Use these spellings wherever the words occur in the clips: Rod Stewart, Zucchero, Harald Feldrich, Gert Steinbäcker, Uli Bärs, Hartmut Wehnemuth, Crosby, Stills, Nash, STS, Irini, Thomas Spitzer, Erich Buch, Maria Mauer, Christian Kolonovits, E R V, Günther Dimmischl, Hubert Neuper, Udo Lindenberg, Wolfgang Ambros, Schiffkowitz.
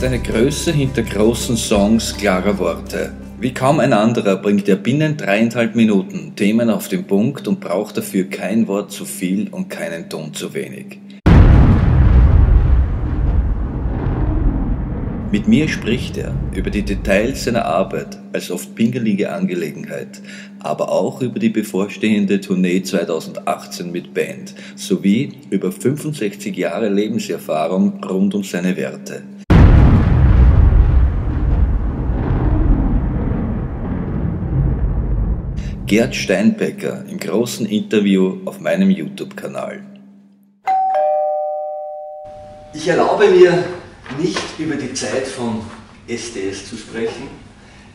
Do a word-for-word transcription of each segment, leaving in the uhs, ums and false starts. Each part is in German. ist eine Größe hinter großen Songs klarer Worte. Wie kaum ein anderer bringt er binnen dreieinhalb Minuten Themen auf den Punkt und braucht dafür kein Wort zu viel und keinen Ton zu wenig. Mit mir spricht er über die Details seiner Arbeit als oft pingelige Angelegenheit, aber auch über die bevorstehende Tournee zweitausendachtzehn mit Band sowie über fünfundsechzig Jahre Lebenserfahrung rund um seine Werte. Gert Steinbäcker im großen Interview auf meinem YouTube-Kanal. Ich erlaube mir nicht über die Zeit von S T S zu sprechen.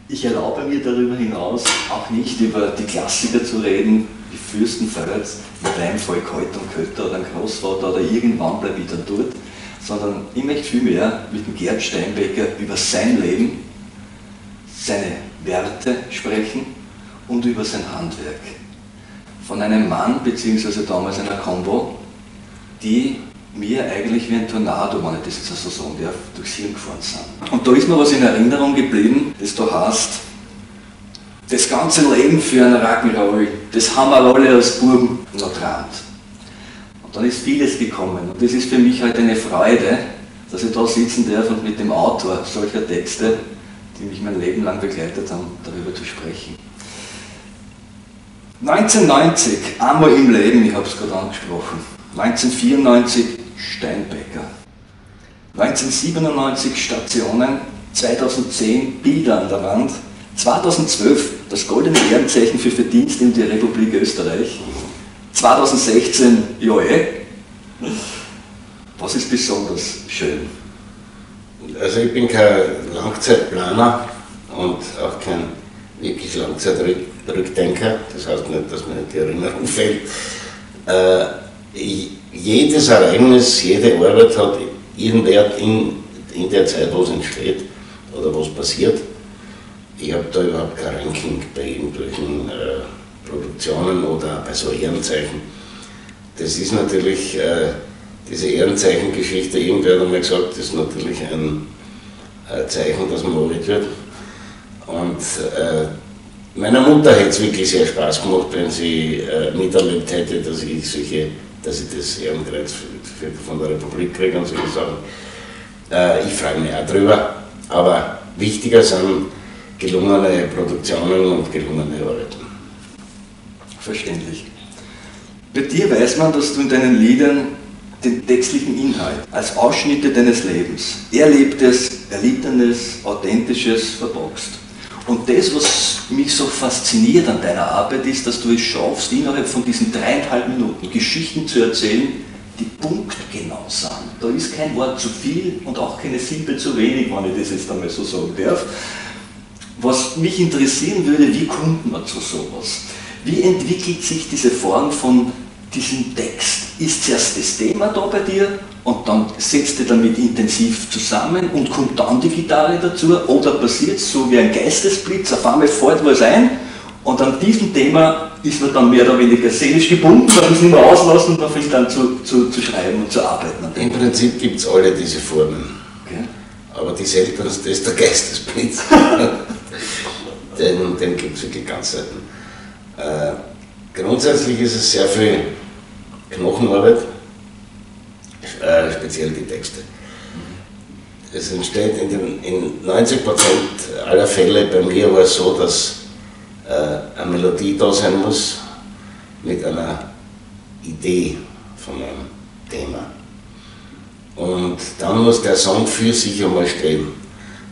Ich erlaube mir darüber hinaus auch nicht über die Klassiker zu reden, wie Fürstenfels, mit einem Volk heute und Kötter oder ein Großvater oder irgendwann bleibe ich dann dort, sondern ich möchte vielmehr mit dem Gert Steinbäcker über sein Leben, seine Werte sprechen und über sein Handwerk. Von einem Mann, beziehungsweise damals einer Combo, die mir eigentlich wie ein Tornado, wenn ich das jetzt so sagen darf, durchs Hirn gefahren sind. Und da ist mir was in Erinnerung geblieben, das da heißt, das ganze Leben für einen Rock'n'Roll, das haben wir alle als Buben noch geträumt. Und dann ist vieles gekommen und das ist für mich halt eine Freude, dass ich da sitzen darf und mit dem Autor solcher Texte, die mich mein Leben lang begleitet haben, darüber zu sprechen. neunzehnhundertneunzig, einmal im Leben, ich habe es gerade angesprochen. neunzehnhundertvierundneunzig, Steinbäcker. neunzehnhundertsiebenundneunzig, Stationen. zweitausendzehn, Bilder an der Wand. zweitausendzwölf, das goldene Ehrenzeichen für Verdienst in der Republik Österreich. zweitausendsechzehn, Joe. Was ist besonders schön? Also ich bin kein Langzeitplaner und auch kein wirklich Langzeitrückdenker, das heißt nicht, dass mir die Erinnerung fehlt. Äh, jedes Ereignis, jede Arbeit hat ihren Wert in, in der Zeit, wo es entsteht oder was passiert. Ich habe da überhaupt kein Ranking bei irgendwelchen äh, Produktionen oder bei so Ehrenzeichen. Das ist natürlich, äh, diese Ehrenzeichengeschichte, irgendwer hat einmal gesagt, das ist natürlich ein äh, Zeichen, dass man alt wird. Und äh, meiner Mutter hätte es wirklich sehr Spaß gemacht, wenn sie äh, miterlebt hätte, dass ich, solche, dass ich das Ehrenkreuz für, für, von der Republik kriege und solche Sachen. Äh, ich freue mich auch drüber, aber wichtiger sind gelungene Produktionen und gelungene Arbeiten. Verständlich. Bei dir weiß man, dass du in deinen Liedern den textlichen Inhalt als Ausschnitte deines Lebens, Erlebtes, Erlittenes, Authentisches verpackst. Und das, was mich so fasziniert an deiner Arbeit, ist, dass du es schaffst, innerhalb von diesen dreieinhalb Minuten Geschichten zu erzählen, die punktgenau sind. Da ist kein Wort zu viel und auch keine Silbe zu wenig, wenn ich das jetzt einmal so sagen darf. Was mich interessieren würde, wie kommt man zu sowas? Wie entwickelt sich diese Form von diesem Text? Ist zuerst das Thema da bei dir? Und dann setzt ihr damit intensiv zusammen und kommt dann die Gitarre dazu oder passiert es so wie ein Geistesblitz, auf einmal fällt was ein und an diesem Thema ist man dann mehr oder weniger seelisch gebunden, man muss nicht mehr auslassen und man fängt dann zu, zu, zu schreiben und zu arbeiten. Im Prinzip gibt es alle diese Formen, okay. Aber die seltenste ist der Geistesblitz, den, den gibt es wirklich ganz selten. Äh, grundsätzlich ist es sehr viel Knochenarbeit. Äh, speziell die Texte. Es entsteht in, den, in neunzig Prozent aller Fälle, bei mir war es so, dass äh, eine Melodie da sein muss mit einer Idee von einem Thema. Und dann muss der Song für sich einmal stehen.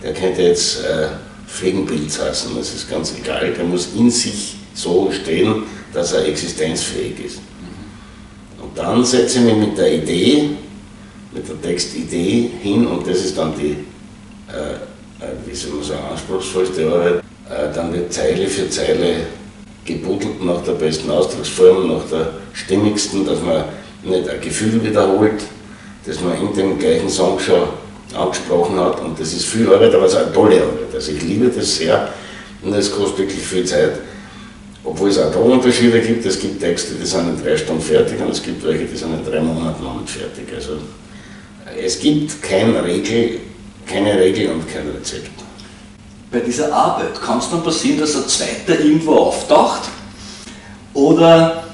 Der könnte jetzt äh, Fliegenpilz heißen, das ist ganz egal. Der muss in sich so stehen, dass er existenzfähig ist. Und dann setze ich mich mit der Idee, mit der Textidee hin und das ist dann die, äh, wie soll man sagen, anspruchsvollste Arbeit. Äh, dann wird Zeile für Zeile gebudelt nach der besten Ausdrucksform, nach der stimmigsten, dass man nicht ein Gefühl wiederholt, dass man in dem gleichen Song schon angesprochen hat und das ist viel Arbeit, aber es ist eine tolle Arbeit. Also ich liebe das sehr und es kostet wirklich viel Zeit. Obwohl es auch da Unterschiede gibt, es gibt Texte, die sind in drei Stunden fertig und es gibt welche, die sind in drei Monaten lang fertig. Also es gibt keine Regel, keine Regel und kein Rezept. Bei dieser Arbeit kann es dann passieren, dass ein zweiter irgendwo auftaucht? Oder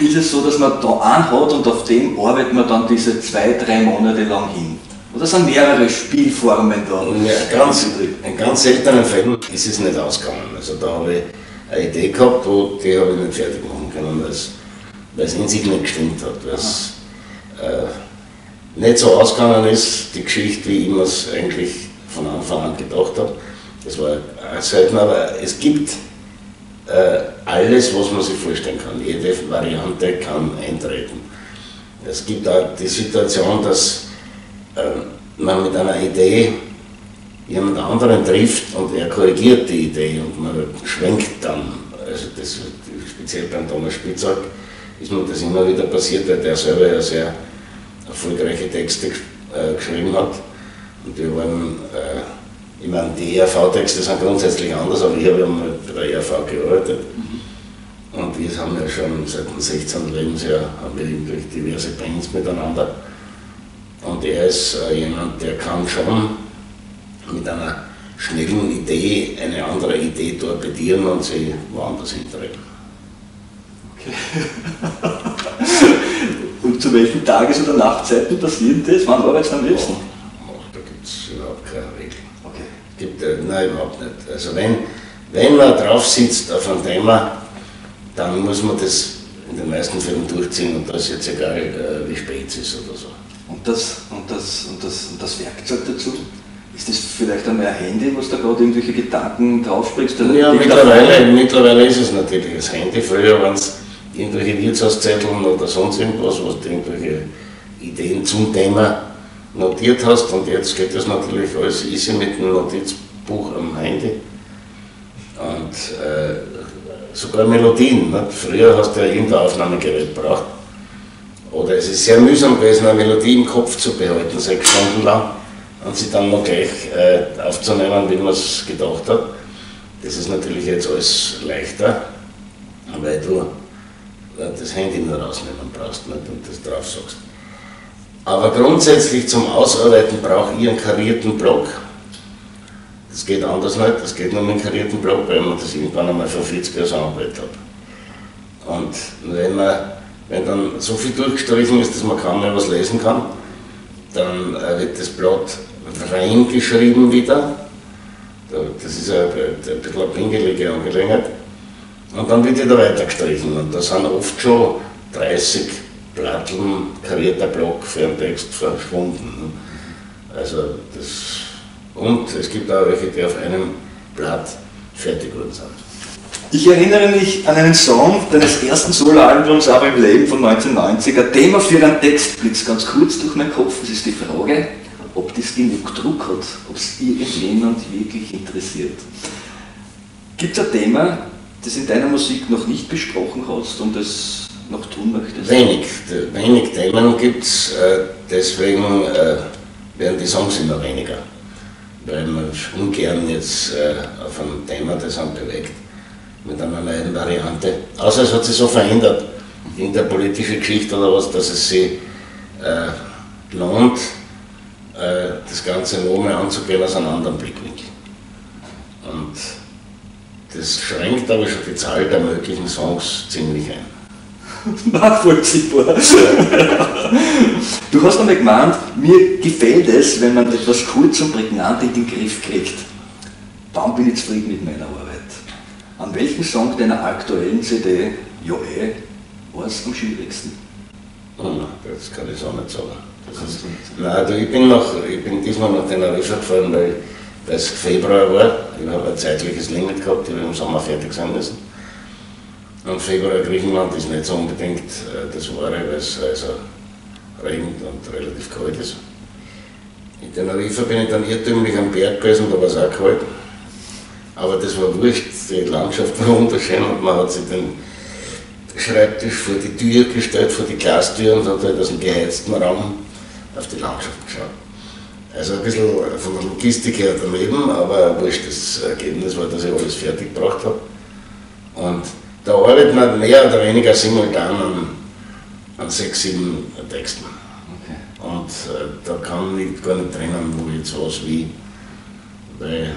ist es so, dass man da einen hat und auf dem arbeitet man dann diese zwei, drei Monate lang hin? Oder sind mehrere Spielformen da? Ja, ganz, in ganz seltenen Fällen ist es nicht ausgegangen. Also da habe ich eine Idee gehabt, wo die habe ich nicht fertig machen können, weil es in sich nicht gestimmt hat, weil es äh, nicht so ausgegangen ist, die Geschichte, wie ich mir es eigentlich von Anfang an gedacht habe. Das war selten, aber es gibt äh, alles, was man sich vorstellen kann. Jede Variante kann eintreten. Es gibt auch die Situation, dass äh, man mit einer Idee jemand anderen trifft und er korrigiert die Idee und man schwenkt dann. Also das, speziell beim Thomas Spitzer ist mir das immer wieder passiert, weil der selber ja sehr erfolgreiche Texte äh, geschrieben hat. Und wir waren äh, Ich meine, die E R V-Texte sind grundsätzlich anders, aber ich habe ja mal bei der E R V gearbeitet. Mhm. Und wir haben ja schon seit dem sechzehnten Lebensjahr haben wir wirklich diverse Bands miteinander. Und er ist äh, jemand, der kann schon mit einer schnellen Idee eine andere Idee torpedieren und sie woanders hintreiben. Okay. Und zu welchen Tages- oder Nachtzeiten passiert das? Wann arbeitest du am liebsten? Oh, da gibt es überhaupt keine Regel. Nein, überhaupt nicht. Also wenn, wenn man drauf sitzt auf ein Thema, dann muss man das in den meisten Fällen durchziehen und da ist jetzt egal, wie spät es ist oder so. Und das, und das, und das, und das Werkzeug dazu? Ist das vielleicht einmal ein Handy, was da gerade irgendwelche Gedanken draufsprichst? Ja, mittlerweile, mittlerweile ist es natürlich das Handy. Früher waren es irgendwelche Wirtshauszetteln oder sonst irgendwas, wo du irgendwelche Ideen zum Thema notiert hast, und jetzt geht das natürlich alles easy mit dem Notizbuch am Handy und äh, sogar Melodien. Nicht? Früher hast du ja irgendein Aufnahmegerät gebraucht, oder es ist sehr mühsam gewesen, eine Melodie im Kopf zu behalten, sechs Stunden lang, und sie dann noch gleich äh, aufzunehmen, wie man es gedacht hat. Das ist natürlich jetzt alles leichter, weil du äh, das Handy nur rausnehmen brauchst, nicht? Und das drauf sagst. Aber grundsätzlich zum Ausarbeiten brauche ich einen karierten Block. Das geht anders nicht, das geht nur mit einem karierten Block, weil man das irgendwann einmal vor vierzig Jahren so arbeitet hat. Und wenn, man, wenn dann so viel durchgestrichen ist, dass man kaum mehr was lesen kann, dann wird das Blatt reingeschrieben wieder. Das ist eine, ein bisschen eine pingelige Angelegenheit. Und dann wird wieder weitergestrichen. Und da sind oft schon dreißig Platteln, karierter Block für einen Text verschwunden. Also das, und es gibt auch welche, die auf einem Blatt fertig worden sind. Ich erinnere mich an einen Song deines ersten Soloalbums, aber im Leben von neunzehnhundertneunzig. Ein Thema für einen Textblitz, ganz kurz durch meinen Kopf. Das ist die Frage, ob das genug Druck hat, ob es irgendjemand wirklich interessiert. Gibt es ein Thema, das in deiner Musik noch nicht besprochen hast und das noch tun möchtest? Wenig, wenig Themen gibt es, deswegen werden die Songs immer weniger, weil man ungern jetzt auf ein Thema das anbewegt mit einer neuen Variante, außer es hat sich so verändert in der politischen Geschichte oder was, dass es sich äh, lohnt, äh, das Ganze nochmal anzugehen aus einem anderen Blickwinkel. Und das schränkt aber schon die Zahl der möglichen Songs ziemlich ein. Nachvollziehbar. Du hast einmal gemeint, mir gefällt es, wenn man etwas kurz und prägnant in den Griff kriegt. Dann bin ich zufrieden mit meiner Arbeit. An welchem Song deiner aktuellen C D, ja eh, war es am schwierigsten? Hm, das kann ich auch nicht sagen. Das ist, nein, du, ich, bin noch, ich bin diesmal nach Teneriffa gefahren, weil es Februar war. Ich habe ein zeitliches Limit gehabt, ich habe im Sommer fertig sein müssen. Und Februar Griechenland ist nicht so unbedingt das Wahre, weil es also regnet und relativ kalt ist. In Teneriffa bin ich dann irrtümlich am Berg gewesen, da war es auch kalt. Aber das war wurscht, die Landschaft war wunderschön und man hat sich den Schreibtisch vor die Tür gestellt, vor die Glastür, und hat halt aus dem geheizten Raum auf die Landschaft geschaut. Also ein bisschen von der Logistik her daneben, aber wurscht, das Ergebnis war, dass ich alles fertig gebracht habe. Und da arbeitet man mehr oder weniger simultan an, an sechs, sieben Texten. Okay. Und äh, da kann ich gar nicht trennen, wo jetzt was wie. Weil äh,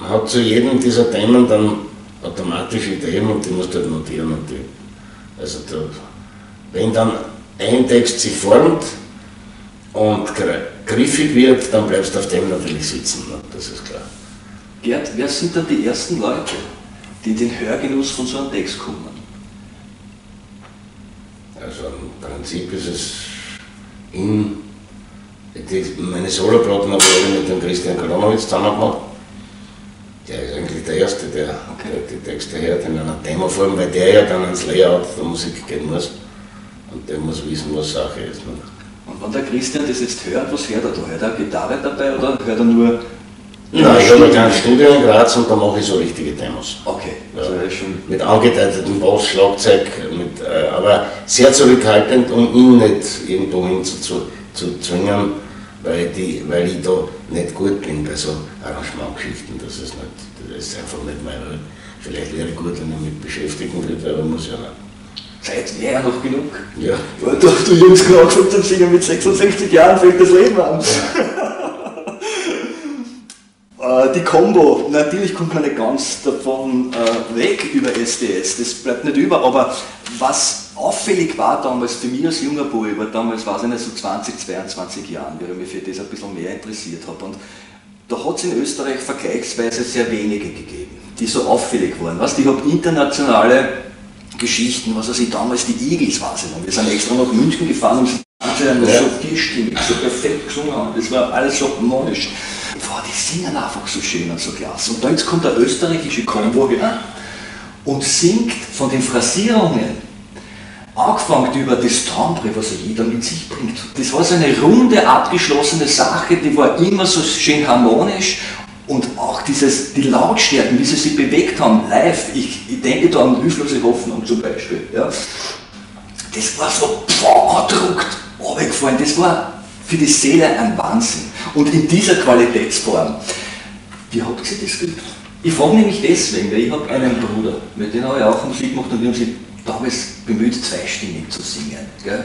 man hat zu jedem dieser Themen dann automatische Ideen und die musst du halt notieren. Und die, also da, wenn dann ein Text sich formt und griffig wird, dann bleibst du auf dem natürlich sitzen, ne? Das ist klar. Gert, wer sind dann die ersten Leute, die in den Hörgenuss von so einem Text kommen? Also im Prinzip ist es in, die, meine Soloplatten habe ich mit dem Christian Kolonovits zusammen gemacht. Der ist eigentlich der Erste, der, okay. der die Texte hört in einer Demoform, weil der ja dann ans Layout der Musik gehen muss. Und der muss wissen, was Sache ist. Ne? Und wenn der Christian das jetzt hört, was hört er da? Hört er Gitarre dabei oder hört er nur... Nein, ich habe ein kleines Studio in Graz und da mache ich so richtige Demos. Okay. Also ja, schon mit angedeuteten Bass, Schlagzeug, mit, äh, aber sehr zurückhaltend, um ihn nicht irgendwo hin zu, zu, zu zwingen, weil, die, weil ich da nicht gut bin bei so Arrangementgeschichten. Das ist nicht, das ist einfach nicht meine Welt. Vielleicht wäre ich gut, wenn ich mich beschäftigen würde, aber muss ja nicht. Zeit wäre noch genug. Ja. Weil du, du jüngst gesagt hast, dann singen mit sechsundsechzig Jahren fängt das Leben an. Ja. Die Combo, natürlich kommt man nicht ganz davon äh, weg über S T S, das bleibt nicht über, aber was auffällig war damals für mich als junger Bub, weil damals war es nicht so zwanzig, zweiundzwanzig Jahren, weil ich mich für das ein bisschen mehr interessiert habe. Und da hat es in Österreich vergleichsweise sehr wenige gegeben, die so auffällig waren. Weißt, ich habe internationale Geschichten, was weiß ich, damals die Eagles war es noch. Wir sind extra nach München gefahren, um sie anzuhören, das ja. so vierstimmig, so perfekt gesungen haben, das war alles so harmonisch. Boah, die singen einfach so schön und so klasse. Und da jetzt kommt der österreichische Combo her und singt von den Phrasierungen, angefangen über das Timbre, was jeder mit sich bringt. Das war so eine runde, abgeschlossene Sache, die war immer so schön harmonisch. Und auch dieses, die Lautstärken, wie sie sich bewegt haben, live, ich, ich denke da an Hilflose Hoffnung zum Beispiel, ja. Das war so druckt, runtergefallen, das war für die Seele ein Wahnsinn. Und in dieser Qualitätsform, wie habt ihr das geübt? Ich frage nämlich deswegen, weil ich habe einen Bruder, mit dem habe ich auch Musik gemacht und wir haben sich damals bemüht, zweistimmig zu singen. Gell?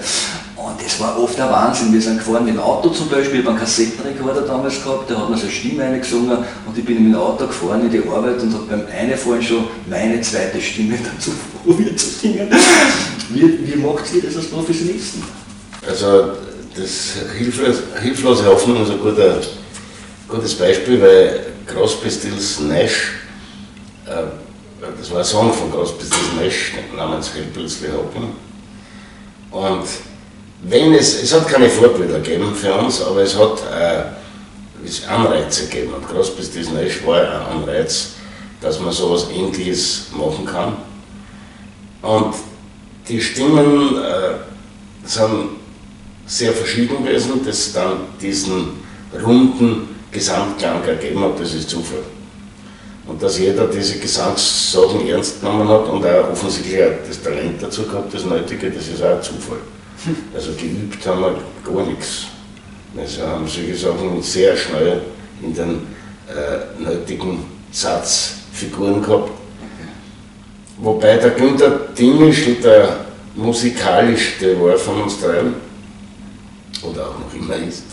Und das war oft ein Wahnsinn. Wir sind gefahren mit dem Auto zum Beispiel, ich habe einen Kassettenrekorder damals gehabt, da hat man seine Stimme eingesungen und ich bin mit dem Auto gefahren in die Arbeit und habe beim Einfahren schon meine zweite Stimme dazu probiert zu singen. Wie, wie macht ihr das als Professionisten? Also das hilflose, hilflose Hoffnung ist ein guter, gutes Beispiel, weil Crosby, Stills, Nash, äh, das war ein Song von Crosby, Stills, Nash namens Helplessly Hoping. Und wenn es, es hat keine Vorbilder gegeben für uns, aber es hat äh, es Anreize gegeben. Und Crosby, Stills, Nash war ein Anreiz, dass man so etwas Ähnliches machen kann. Und die Stimmen äh, sind sehr verschieden gewesen, das dann diesen runden Gesamtklang ergeben hat, das ist Zufall. Und dass jeder diese Gesangssachen ernst genommen hat und auch offensichtlich auch das Talent dazu gehabt, das Nötige, das ist auch Zufall. Also geübt haben wir gar nichts. Also haben solche Sachen sehr schnell in den äh, nötigen Satzfiguren gehabt. Wobei der Günther Dimmischl, der musikalischste war von uns dreien, oder auch noch immer ist,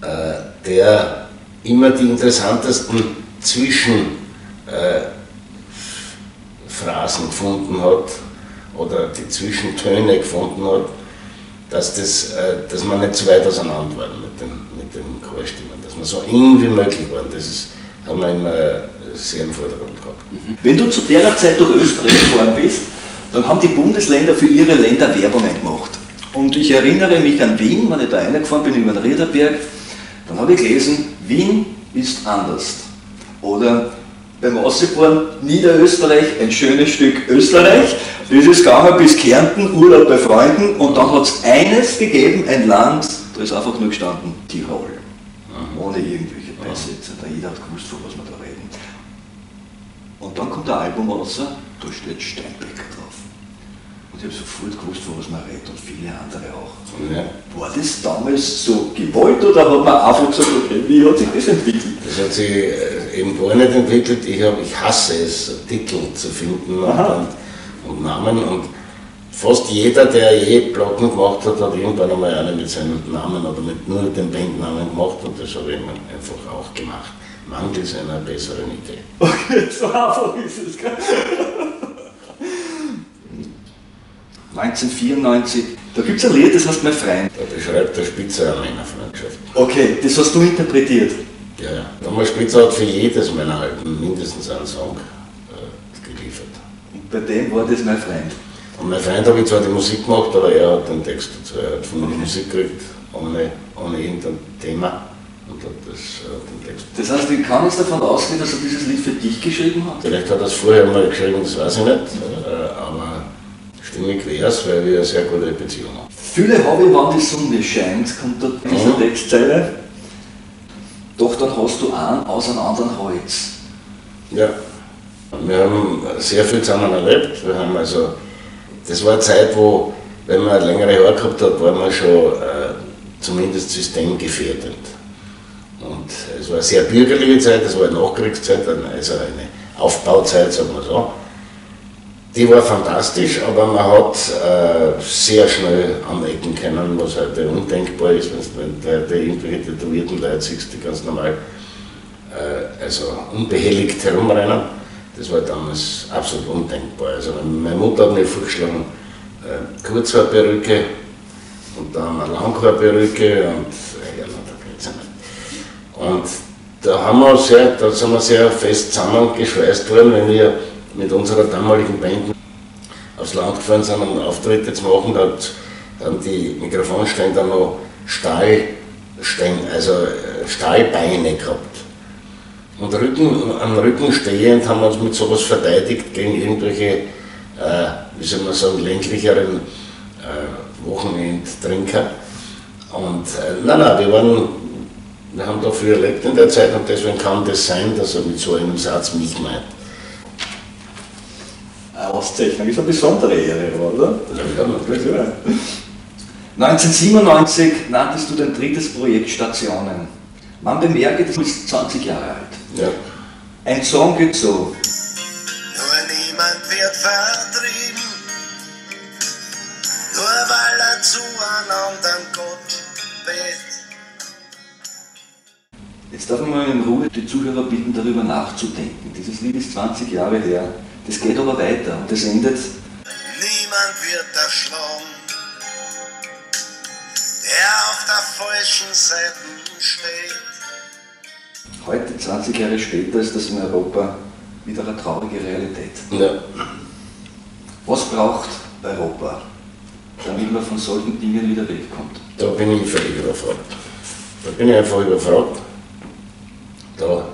äh, der immer die interessantesten Zwischenphrasen äh, gefunden hat oder die Zwischentöne gefunden hat, dass, das, äh, dass man nicht so weit auseinander war mit den, mit den Chorstimmen, dass man so eng wie möglich war. Das ist, haben wir immer sehr im Vordergrund gehabt. Wenn du zu der Zeit durch Österreich gefahren bist, dann haben die Bundesländer für ihre Länder Werbungen gemacht. Und ich erinnere mich an Wien, wenn ich da reingefahren bin über den Riederberg, dann habe ich gelesen, Wien ist anders. Oder beim Ausseborn, Niederösterreich, ein schönes Stück Österreich, das ist gegangen bis Kärnten, Urlaub bei Freunden und dann hat es eines gegeben, ein Land, da ist einfach nur gestanden, Tirol. Mhm. Ohne irgendwelche Beisitzer, da jeder hat gewusst, von was wir da reden. Und dann kommt ein Album raus, da steht Steinbäcker drauf. Und ich habe sofort gewusst, von was man redet und viele andere auch. Ja. War das damals so gewollt oder hat man einfach gesagt, okay, wie hat sich das entwickelt? Das hat sich eben gar nicht entwickelt. Ich, hab, ich hasse es, Titel zu finden und, und Namen. Und fast jeder, der je Platten gemacht hat, hat irgendwann einmal eine mit seinem Namen oder mit nur dem Bandnamen gemacht, und das habe ich einfach auch gemacht. Mangels einer besseren Idee. Okay, so einfach ist es. neunzehnhundertvierundneunzig, da gibt es ein Lied, das heißt Mein Freund. Da beschreibt der Spitzer eine Männerfreundschaft. Okay, das hast du interpretiert? Ja, ja. Thomas Spitzer hat für jedes meiner Alben mindestens einen Song äh, geliefert. Und bei dem war das Mein Freund? Und Mein Freund habe ich zwar die Musik gemacht, aber er hat den Text dazu. Er hat von der Musik gekriegt, ohne, ohne irgendein Thema. Und hat das, äh, den Text. Das heißt, ich kann uns davon ausgehen, dass er dieses Lied für dich geschrieben hat? Vielleicht hat er es vorher mal geschrieben, das weiß ich nicht. Äh, aber stimmig wäre es, weil wir eine sehr gute Beziehung haben. Fülle habe ich, wann die Sonne scheint, kommt dort diese mhm. Textzeile. Doch dann hast du einen aus einem anderen Holz. Ja. Wir haben sehr viel zusammen erlebt. Wir haben also, das war eine Zeit, wo, wenn man längere Jahre gehabt hat, waren wir schon äh, zumindest systemgefährdend. Und es war eine sehr bürgerliche Zeit, es war eine Nachkriegszeit, also eine Aufbauzeit, sagen wir so. Die war fantastisch, aber man hat äh, sehr schnell anecken können, was heute undenkbar ist, wenn du irgendwelche tätowierten Leute siehst, die ganz normal äh, also unbehelligt herumrennen. Das war damals absolut undenkbar. Also meine Mutter hat mir vorgeschlagen, äh, Kurzhaarperücke und dann eine Langhaarperücke und äh, ja, da geht's nicht. Und da, haben wir sehr, da sind wir sehr fest zusammengeschweißt worden, wenn wir mit unserer damaligen Band aufs Land gefahren sind, um Auftritte zu machen, da haben die Mikrofonständer noch Stahl, also Stahlbeine gehabt. Und Rücken, am Rücken stehend haben wir uns mit sowas verteidigt gegen irgendwelche, äh, wie soll man sagen, ländlicheren äh, Wochenendtrinker. Und äh, nein, nein, wir waren, wir haben da viel erlebt in der Zeit, und deswegen kann das sein, dass er mit so einem Satz mich meint. Auszeichnung ist eine besondere Ehre, oder? Ja, natürlich. Ja. neunzehnhundertsiebenundneunzig nanntest du dein drittes Projekt Stationen. Man bemerke, du bist zwanzig Jahre alt. Ja. Ein Song geht so. Nur niemand wird vertrieben, nur weil er zu einem anderen Gott betet. Jetzt darf man mal in Ruhe die Zuhörer bitten, darüber nachzudenken. Dieses Lied ist zwanzig Jahre her. Das geht aber weiter und das endet. Niemand wird erschlagen, der auf der falschen Seite steht. Heute, zwanzig Jahre später, ist das in Europa wieder eine traurige Realität. Ja. Was braucht Europa, damit man von solchen Dingen wieder wegkommt? Da bin ich völlig überfragt. Da bin ich einfach überfragt. Da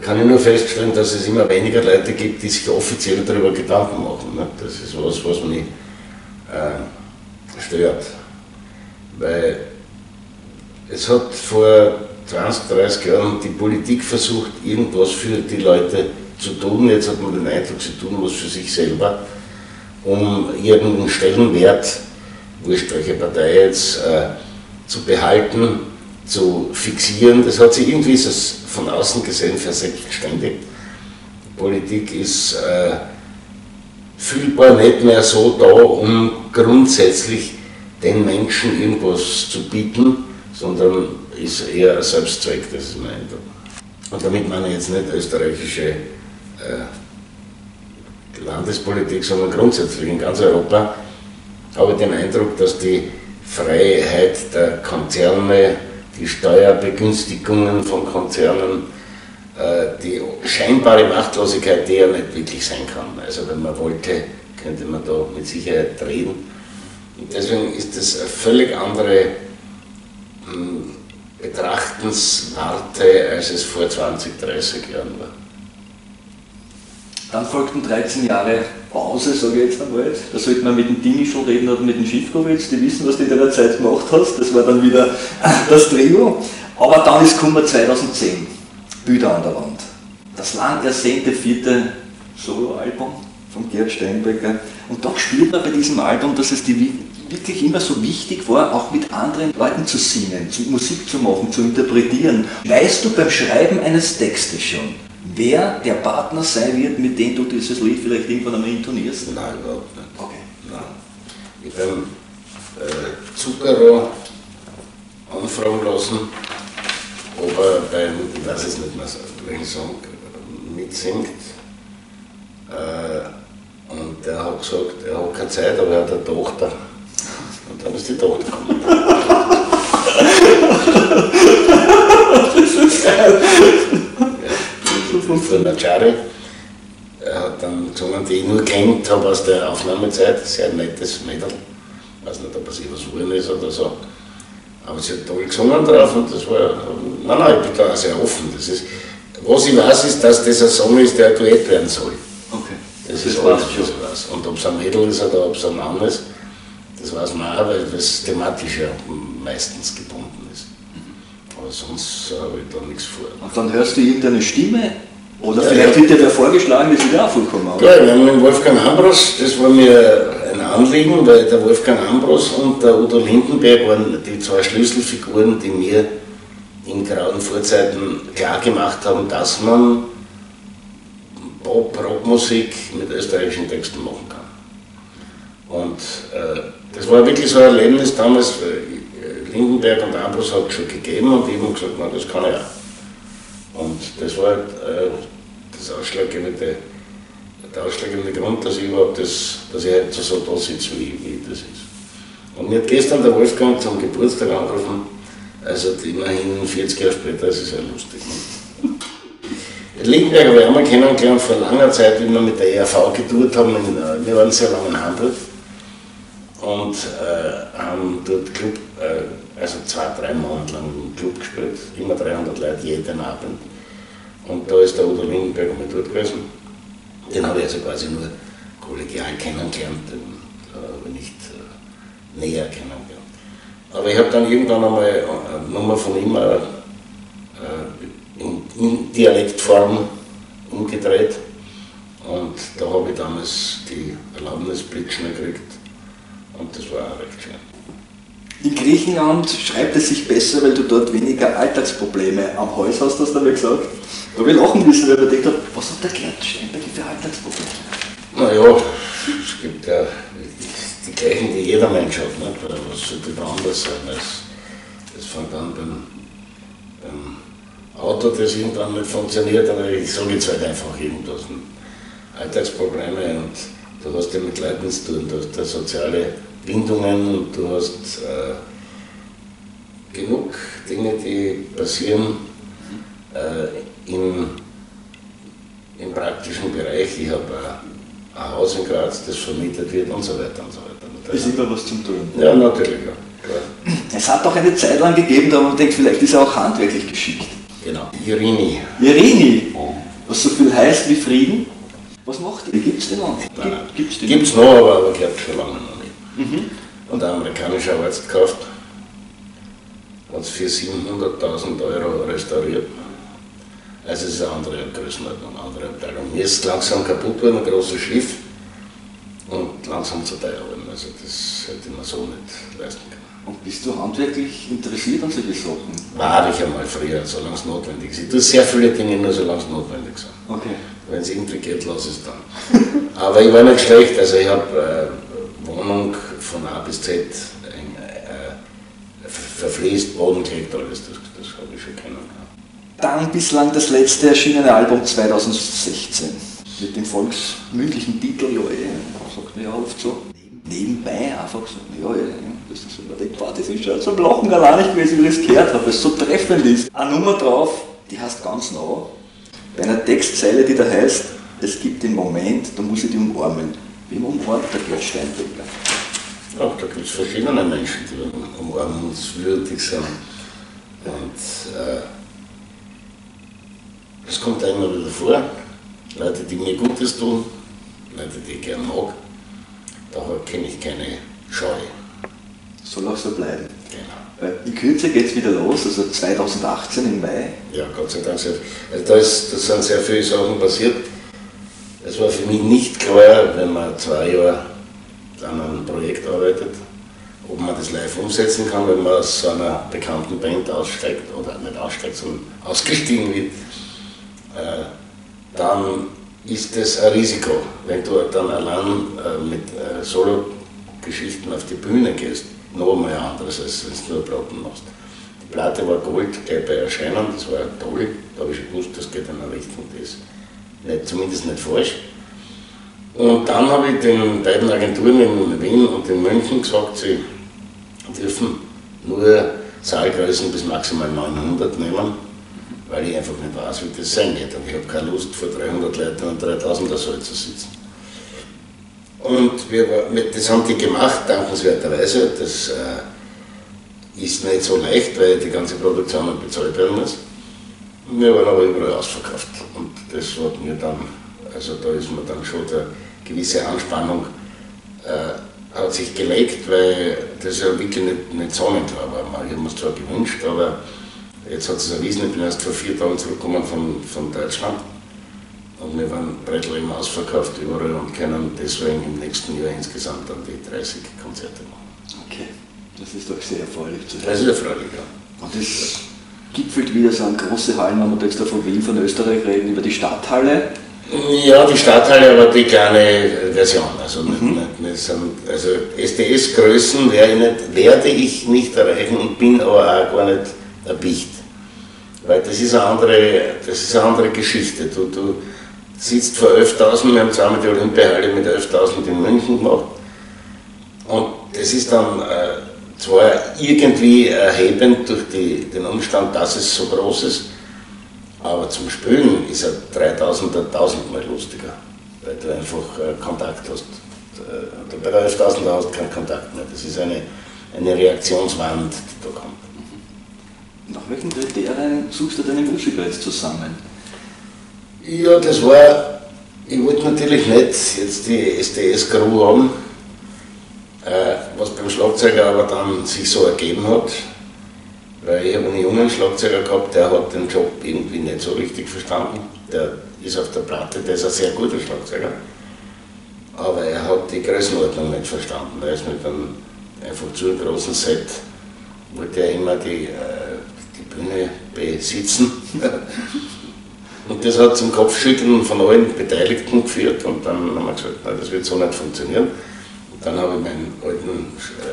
kann ich nur feststellen, dass es immer weniger Leute gibt, die sich offiziell darüber Gedanken machen. Das ist was, was mich äh, stört. Weil es hat vor zwanzig, dreißig Jahren die Politik versucht, irgendwas für die Leute zu tun. Jetzt hat man den Eindruck, sie tun was für sich selber, um irgendeinen Stellenwert, wurscht welche Partei jetzt, äh, zu behalten, zu fixieren. Das hat sich irgendwie von außen gesehen verselbstständigt. Politik ist äh, fühlbar nicht mehr so da, um grundsätzlich den Menschen irgendwas zu bieten, sondern ist eher ein Selbstzweck, das ist mein Eindruck. Und damit meine ich jetzt nicht österreichische äh, Landespolitik, sondern grundsätzlich in ganz Europa habe ich den Eindruck, dass die Freiheit der Konzerne, die Steuerbegünstigungen von Konzernen, die scheinbare Machtlosigkeit, die ja nicht wirklich sein kann. Also wenn man wollte, könnte man da mit Sicherheit reden. Und deswegen ist das eine völlig andere Betrachtenswarte, als es vor zwanzig, dreißig Jahren war. Dann folgten dreizehn Jahre Pause, sage ich jetzt einmal. Da sollte man mit dem Dimmischl reden oder mit dem Schiffkowitz, die wissen, was du in deiner Zeit gemacht hast. Das war dann wieder das Trio. Aber dann ist gekommen zweitausendzehn, Bilder an der Wand. Das lang ersehnte vierte Soloalbum von Gert Steinbäcker. Und doch spürt man bei diesem Album, dass es die wirklich immer so wichtig war, auch mit anderen Leuten zu singen, zu Musik zu machen, zu interpretieren. Weißt du beim Schreiben eines Textes schon, wer der Partner sein wird, mit dem du dieses Lied vielleicht irgendwann einmal intonierst? Nein, überhaupt nicht. Okay. Nein. mit dem äh, Zucchero anfragen lassen, aber beim, das ist nicht mehr so, wenn ich sage, mitsingt. Äh, und der hat gesagt, er hat keine Zeit, aber er hat eine Tochter. Und dann ist die Tochter gekommen. Das ist geil. Von der Charlie. Er hat dann gesungen, die ich nur kennt habe aus der Aufnahmezeit. Sehr nettes Mädel. Ich weiß nicht, ob es etwas Wuren ist oder so. Aber sie hat toll gesungen drauf und das war. Nein, nein, ich bin da sehr offen. Das ist, was ich weiß, ist, dass das ein Song ist, der ein Duett werden soll. Okay. Das, das ist alles, was ich weiß. Und ob es ein Mädel ist oder ob es ein Mann ist, das weiß man auch, weil das thematisch ja meistens gebunden ist. Aber sonst habe ich da nichts vor. Und dann hörst du irgendeine Stimme? Oder ja, vielleicht ja. Wird dir wer vorgeschlagen, das ist ja auch vollkommen. Ja, wir haben mit Wolfgang Ambros, das war mir ein Anliegen, weil der Wolfgang Ambros und der Udo Lindenberg waren die zwei Schlüsselfiguren, die mir in grauen Vorzeiten klar gemacht haben, dass man Pop, Rockmusik mit österreichischen Texten machen kann. Und äh, das war wirklich so ein Erlebnis damals, äh, Lindenberg und Ambros hat es schon gegeben und ich habe gesagt, na, das kann ich auch. Und das war halt, äh, das ausschlaggebende, der ausschlaggebende Grund, dass ich überhaupt das, dass ich halt so da sitze, wie, wie das ist. Und mir hat gestern der Wolfgang zum Geburtstag angerufen, also immerhin vierzig Jahre später, das ist ja lustig. Lindenberg habe ich einmal kennengelernt vor langer Zeit, wie wir mit der E R V getourt haben, in, wir waren sehr lange in Hamburg und äh, haben dort Club, äh, also zwei, drei Monate lang im Club gespielt, immer dreihundert Leute jeden Abend. Und da ist der Udo Lindenberg mal dort gewesen. Den habe ich also quasi nur kollegial kennengelernt, aber nicht äh, näher kennengelernt. Aber ich habe dann irgendwann einmal eine Nummer von ihm äh, in, in Dialektform umgedreht. Und da habe ich damals die Erlaubnis Blitzschner gekriegt. Und das war auch recht schön. In Griechenland schreibt es sich besser, weil du dort weniger Alltagsprobleme am Hals hast, hast du mir gesagt. Da will ich auch ein bisschen, weil ich gedacht habe, was hat der Gert Steinbäcker für Alltagsprobleme? Naja, es gibt ja die gleichen, die jeder Mensch hat, nicht? Weil was sollte da anders sein? Das fängt an beim, beim Auto, das irgendwann nicht funktioniert, aber ich sage jetzt halt einfach irgendwas. Alltagsprobleme und du hast ja mit Leuten zu tun, du hast ja soziale Bindungen und du hast äh, genug Dinge, die passieren äh, in, im praktischen Bereich. Ich habe äh, ein Haus in Graz, das vermietet wird und so weiter und so weiter. Ist immer was zum Tun. Ja, natürlich. Ja. Klar. Es hat auch eine Zeit lang gegeben, da man denkt, vielleicht ist er auch handwerklich geschickt. Genau. Irini. Irini, was so viel heißt wie Frieden. Was macht er? Gibt es den noch? Gibt es noch, aber, aber gehört schon lange noch. Mhm. Und ein amerikanischer Arzt gekauft, hat es für siebenhunderttausend Euro restauriert. Also es ist eine andere Größenordnung, eine andere Abteilung. Mir ist langsam kaputt worden, ein großes Schiff und langsam zu teuer worden. Also das hätte man so nicht leisten können. Und bist du handwerklich interessiert an solche Sachen? War ich einmal früher, solange es notwendig ist. Ich tue sehr viele Dinge nur, solange es notwendig ist. Okay. Wenn es irgendwie geht, lass es dann. Aber ich war nicht schlecht, also ich habe äh, Wohnung von A bis Z, äh, äh, verfließt, Boden klingt alles, das, das habe ich schon kennen. Dann bislang das letzte erschienene Album zweitausendsechzehn, mit dem volksmündlichen Titel, ja eh, sagt man ja oft so, nebenbei einfach so, ja eh, das ist immer, das ist schon zum Lachen allein nicht gewesen, wie ich es gehört habe, weil es so treffend ist. Eine Nummer drauf, die heißt ganz nah, bei einer Textzeile, die da heißt, es gibt den Moment, da muss ich dich umarmen. Wem umarmt der Gert Steinbäcker? Ach, da gibt es verschiedene Menschen, die umarmungswürdig sind. Und äh, das kommt immer wieder vor. Leute, die mir Gutes tun, Leute, die ich gern mag, da kenne ich keine Scheu. Soll auch so bleiben. Genau. In Kürze geht es wieder los, also zweitausendachtzehn im Mai. Ja, Gott sei Dank. Also da, ist, da sind sehr viele Sachen passiert. Es war für mich nicht klar, wenn man zwei Jahre an einem Projekt arbeitet, ob man das live umsetzen kann, wenn man aus so einer bekannten Band aussteigt oder nicht aussteigt, sondern ausgestiegen wird. Äh, dann ist das ein Risiko, wenn du dann allein äh, mit äh, Solo Geschichten auf die Bühne gehst, noch mal anderes, als wenn du nur Platten machst. Die Platte war Gold, gleich bei Erscheinen, das war toll, da habe ich schon gewusst, das geht in eine Richtung, das ist nicht, zumindest nicht falsch. Und dann habe ich den beiden Agenturen in Wien und in München gesagt, sie dürfen nur Saalgrößen bis maximal neunhundert nehmen, weil ich einfach nicht weiß, wie das sein wird. Und ich habe keine Lust, vor dreihundert Leuten und dreitausender Saal zu sitzen. Und wir, das haben die gemacht, dankenswerterweise. Das äh, ist nicht so leicht, weil die ganze Produktion nicht bezahlt werden muss. Und wir waren aber überall ausverkauft. Und das hat mir dann, also da ist mir dann schon eine gewisse Anspannung äh, hat sich gelegt, weil das ja wirklich nicht, nicht sonnend war. Ich habe es zwar gewünscht, aber jetzt hat es erwiesen, ich bin erst vor vier Tagen zurückgekommen von, von Deutschland und wir waren Brettl eben ausverkauft überall und können deswegen im nächsten Jahr insgesamt dann die dreißig Konzerte machen. Okay, das ist doch sehr erfreulich zu hören. Das ist erfreulich, ja. Und das gipfelt wieder so an große Hallen, wenn wir jetzt da von Wien, von Österreich reden, über die Stadthalle. Ja, die Stadthalle, aber die kleine Version. Also, nicht, mhm. nicht, nicht, also S T S-Größen werde ich nicht erreichen und bin aber auch gar nicht erbicht. Weil das ist eine andere, das ist eine andere Geschichte. Du, du sitzt vor elftausend, wir haben zusammen die Olympiahalle mit elftausend in München gemacht. Und das ist dann äh, zwar irgendwie erhebend durch die, den Umstand, dass es so groß ist, aber zum Spielen ist ein dreitausender tausendmal lustiger, weil du einfach äh, Kontakt hast. Äh, bei der elftausender hast du keinen Kontakt mehr. Das ist eine, eine Reaktionswand, die da kommt. Nach welchen Kriterien suchst du deine Musiker jetzt zusammen? Ja, das war, ich wollte natürlich nicht jetzt die S T S-Crew haben, äh, was beim Schlagzeuger aber dann sich so ergeben hat. Weil ich habe einen jungen Schlagzeuger gehabt, der hat den Job irgendwie nicht so richtig verstanden. Der ist auf der Platte, der ist ein sehr guter Schlagzeuger. Aber er hat die Größenordnung nicht verstanden. Er ist mit einem einfach zu großen Set, wollte er immer die, äh, die Bühne besitzen. Und das hat zum Kopfschütteln von allen Beteiligten geführt. Und dann haben wir gesagt, nein, das wird so nicht funktionieren. Dann habe ich meinen alten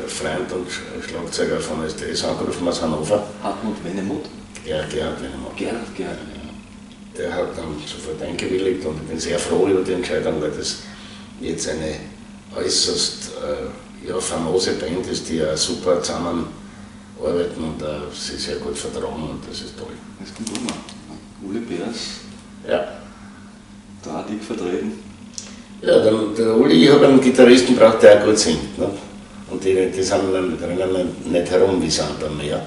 Freund und Schlagzeuger von S T S angerufen aus Hannover. Hartmut Wehnemuth? Ja, Gert Wehnemuth. Gert, Gert. Der hat dann sofort eingewilligt und ich bin sehr froh über die Entscheidung, weil das jetzt eine äußerst äh, ja, famose Band ist, die ja super zusammenarbeiten und äh, sich sehr gut vertrauen und das ist toll. Das kommt immer. Uli Bärs? Ja. Da dick vertreten. Ja, der, der Uli, ich habe einen Gitarristen gebraucht, der auch gut singt. Ne? Und die, die sind dann nicht herum wie Sand am Meer.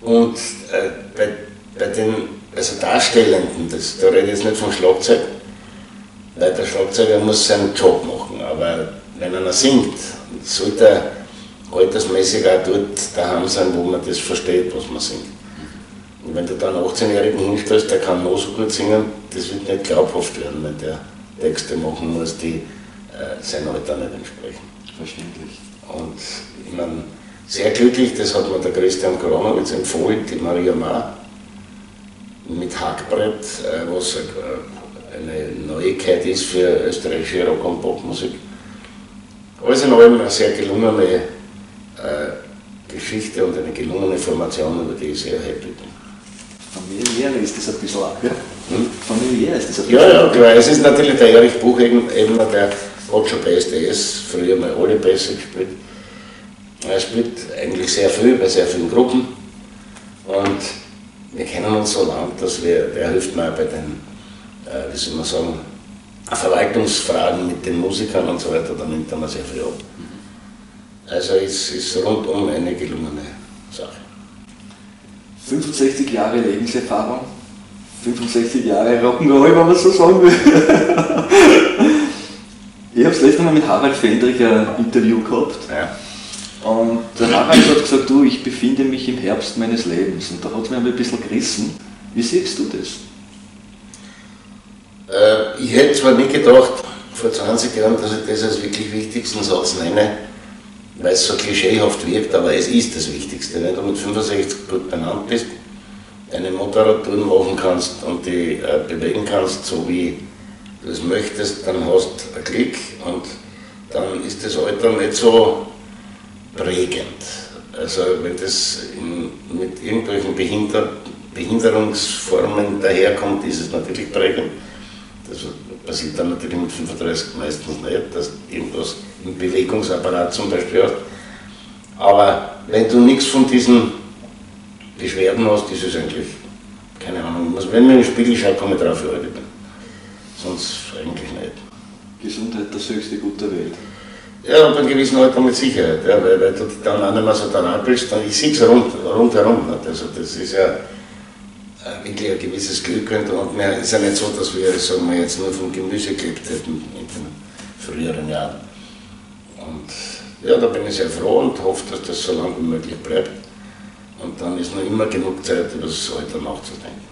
Und äh, bei, bei den also Darstellenden, das, da rede ich jetzt nicht vom Schlagzeug, weil der Schlagzeuger muss seinen Job machen. Aber wenn einer singt, sollte er altersmäßig auch dort daheim sein, wo man das versteht, was man singt. Und wenn du dann einen achtzehnjährigen hinstellst, der kann noch so gut singen, das wird nicht glaubhaft werden, wenn der Texte machen muss, die äh, seinem Alter nicht entsprechen. Verständlich. Und ich meine, sehr glücklich, das hat mir der Christian Kolonovits empfohlen, die Maria Mauer mit Hackbrett, äh, was äh, eine Neuigkeit ist für österreichische Rock- und Popmusik. Alles in allem eine sehr gelungene äh, Geschichte und eine gelungene Formation, über die ich sehr happy bin. Familiär ist das ein bisschen ab, ja? Hm? Familiär ist das ein bisschen. Ja, ja, klar. Es ist natürlich der Erich Buch, eben, eben der hat schon bei S T S früher mal alle Pässe gespielt. Er spielt eigentlich sehr viel, bei sehr vielen Gruppen. Und wir kennen uns so lange, dass wir, der hilft mir bei den, äh, wie soll man sagen, Verwaltungsfragen mit den Musikern und so weiter, da nimmt er mir sehr viel ab. Also es ist rundum eine gelungene Sache. fünfundsechzig Jahre Lebenserfahrung, fünfundsechzig Jahre Rock'n'Roll, wenn man so sagen will. Ich habe das letzte Mal mit Harald Feldrich ein Interview gehabt. Ja. Und der Harald hat gesagt, du, ich befinde mich im Herbst meines Lebens. Und da hat es mich ein bisschen gerissen. Wie siehst du das? Äh, ich hätte zwar nicht gedacht, vor zwanzig Jahren, dass ich das als wirklich wichtigsten Satz nenne, weil es so klischeehaft wirkt, aber es ist das Wichtigste. Wenn du mit fünfundsechzig gut benannt bist, deine Moderatoren machen kannst und die äh, bewegen kannst, so wie du es möchtest, dann hast du einen Klick und dann ist das Alter nicht so prägend. Also wenn das in, mit irgendwelchen Behinder, Behinderungsformen daherkommt, ist es natürlich prägend. Das passiert dann natürlich mit fünfunddreißig meistens nicht, dass irgendwas im Bewegungsapparat zum Beispiel hast. Aber wenn du nichts von diesen Beschwerden hast, ist es eigentlich, keine Ahnung, also wenn ich in den Spiegel schaue, komme ich drauf, wie alt ich bin. Sonst eigentlich nicht. Gesundheit, das höchste Gut der Welt. Ja, bei einem gewissen Alter mit Sicherheit, ja, weil, weil du dann auch nicht mehr so danach bist, dann ich sehe es rund, rundherum. Also das ist ja wirklich ein gewisses Glück, und es ist ja nicht so, dass wir, sagen wir jetzt nur vom Gemüse gelebt hätten in den früheren Jahren. Und ja, da bin ich sehr froh und hoffe, dass das so lange wie möglich bleibt. Und dann ist noch immer genug Zeit, über das Alter nachzudenken.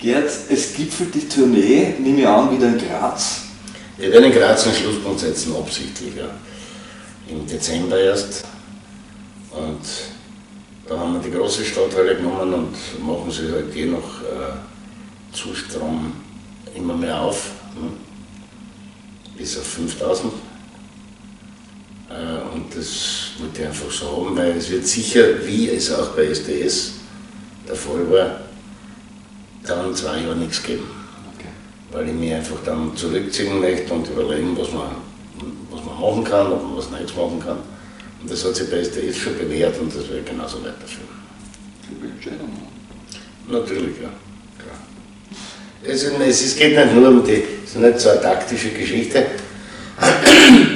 Gert, es gipfelt die Tournee, nehme ich an, wieder in Graz. Wir werden in Graz einen Schlusspunkt setzen, absichtlich, ja. Im Dezember erst. Und da haben wir die große Stadthalle genommen und machen sie halt je nach äh, Zustrom immer mehr auf, ne? Bis auf fünftausend. Äh, und das wollte ich einfach so haben, weil es wird sicher, wie es auch bei S T S der Fall war, dann zwei Jahre nichts geben. Weil ich mich einfach dann zurückziehen möchte und überlegen, was man, was man machen kann, ob man was Neues machen kann. Und das hat sich bei S T S schon bewährt und das wird genauso weiterführen. Gute Entscheidung. Natürlich, ja. Klar. Es, es geht nicht nur um die, es ist nicht so eine taktische Geschichte.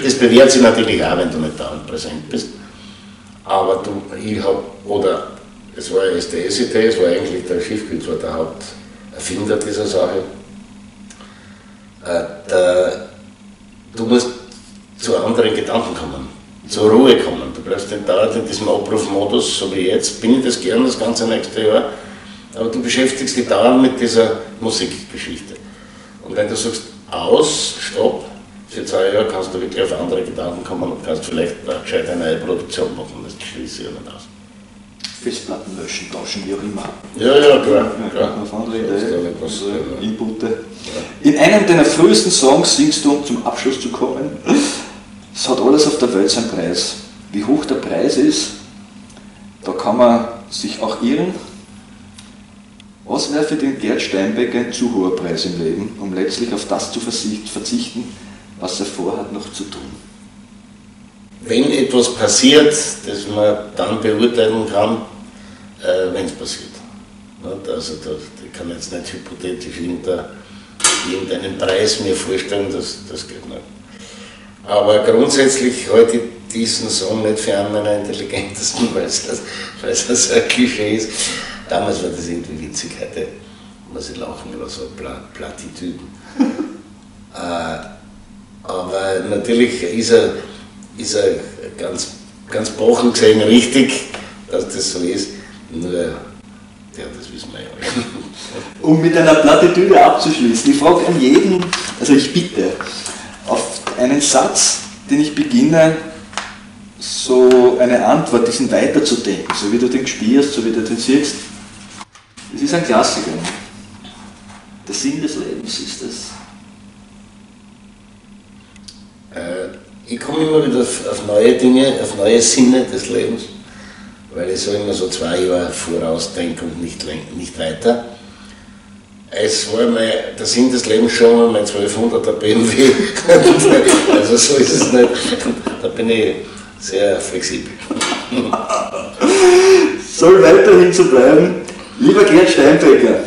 Das bewährt sich natürlich auch, wenn du nicht dauernd präsent bist. Aber du, ich habe, oder es war ja S T S-Idee, es war eigentlich der Schiffkütz, war der Haupterfinder dieser Sache. Da, du musst zu anderen Gedanken kommen, zur Ruhe kommen. Du bleibst nicht dauernd in diesem Abrufmodus, so wie jetzt, bin ich das gern das ganze nächste Jahr, aber du beschäftigst dich dauernd mit dieser Musikgeschichte. Und wenn du sagst, aus, stopp, für zwei Jahre kannst du wirklich auf andere Gedanken kommen und kannst vielleicht auch gescheit eine neue Produktion machen, das schließe ich nicht aus. Festplatten löschen, tauschen, wie auch immer. Ja, ja, klar. klar. Auf andere Ideen, also Inputte. Ja. In einem deiner frühesten Songs singst du, um zum Abschluss zu kommen, es hat alles auf der Welt seinen Preis. Wie hoch der Preis ist, da kann man sich auch irren. Was wäre für den Gert Steinbäcker ein zu hoher Preis im Leben, um letztlich auf das zu verzichten, was er vorhat, noch zu tun? Wenn etwas passiert, das man dann beurteilen kann, äh, wenn es passiert. Nicht? Also da, ich kann jetzt nicht hypothetisch irgendeinen Preis mir vorstellen, das, das geht nicht. Aber grundsätzlich halte ich diesen Song nicht für einen meiner intelligentesten, weil es so ein Klischee ist. Damals war das irgendwie witzig, heute muss ich lachen über so Plattitüden. äh, aber natürlich ist er... ist er ganz, ganz brochen gesehen richtig, dass das so ist, nur, ja, das wissen wir ja. Um mit einer Plattitüde abzuschließen, ich frage an jeden, also ich bitte, auf einen Satz, den ich beginne, so eine Antwort, diesen weiterzudenken, so wie du den spürst, so wie du den siehst. Es ist ein Klassiker. Der Sinn des Lebens ist das. Äh, Ich komme immer wieder auf, auf neue Dinge, auf neue Sinne des Lebens, weil ich so immer so zwei Jahre vorausdenke und nicht, nicht weiter. Es war mein, der Sinn des Lebens schon mal mein zwölfhunderter B M W, also so ist es nicht, da bin ich sehr flexibel. Soll weiterhin so bleiben. Lieber Gert Steinbäcker,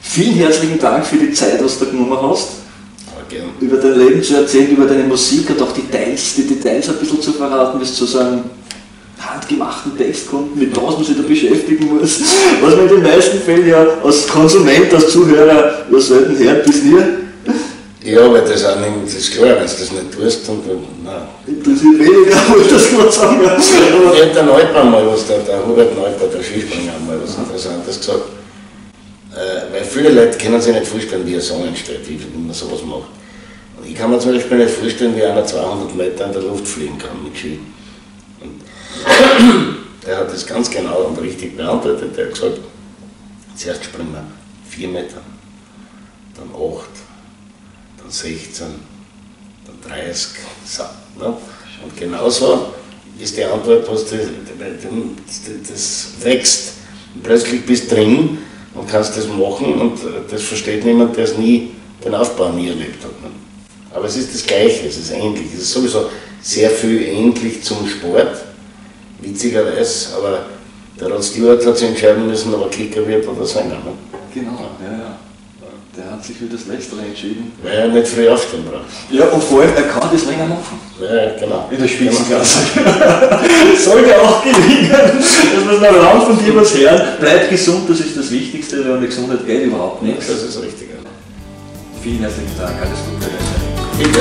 vielen herzlichen Dank für die Zeit, was du genommen hast. Gerne. Über dein Leben zu erzählen, über deine Musik und auch Details, die Details ein bisschen zu verraten, bis zu so einem handgemachten Text kommt, mit was man sich da beschäftigen muss, was man in den meisten Fällen ja als Konsument, als Zuhörer ja selten hört, bis nie. Ja, weil das auch nicht, das ist klar, wenn du das nicht tust, dann, nein. Interessiert weniger, wollte ich gerade sagen. Ich hätte der Neuper mal was, der, der Hubert Neuper, der Skispringer, mal was Interessantes gesagt. Weil viele Leute können sich nicht vorstellen, wie ein Song entsteht, wie man sowas macht. Und ich kann mir zum Beispiel nicht vorstellen, wie einer zweihundert Meter in der Luft fliegen kann mit Ski. Und der hat das ganz genau und richtig beantwortet. Der hat gesagt, zuerst springen wir vier Meter, dann acht, dann sechzehn, dreißig sind. Ne? Und genauso ist die Antwort, was das, das wächst. Und plötzlich bist du drin und kannst das machen und das versteht niemand, der es nie, den Aufbau nie erlebt hat. Ne? Aber es ist das Gleiche, es ist ähnlich. Es ist sowieso sehr viel ähnlich zum Sport, witzigerweise, aber der Rod Stewart hat sich entscheiden müssen, ob er Kicker wird oder Sänger. Ne? Genau, ja, ja. Der hat sich für das Letztere entschieden. Weil er nicht früh aufstehen braucht. Ja, und vor allem, er kann das länger machen. Ja, genau. In der Spitzenklasse. Sollte auch gelingen, dass man einen Raum von dir was hören. Bleibt gesund, das ist das Wichtigste, weil ohne Gesundheit geht überhaupt nichts. Das ist richtig. Vielen herzlichen Dank, alles Gute. Bitte.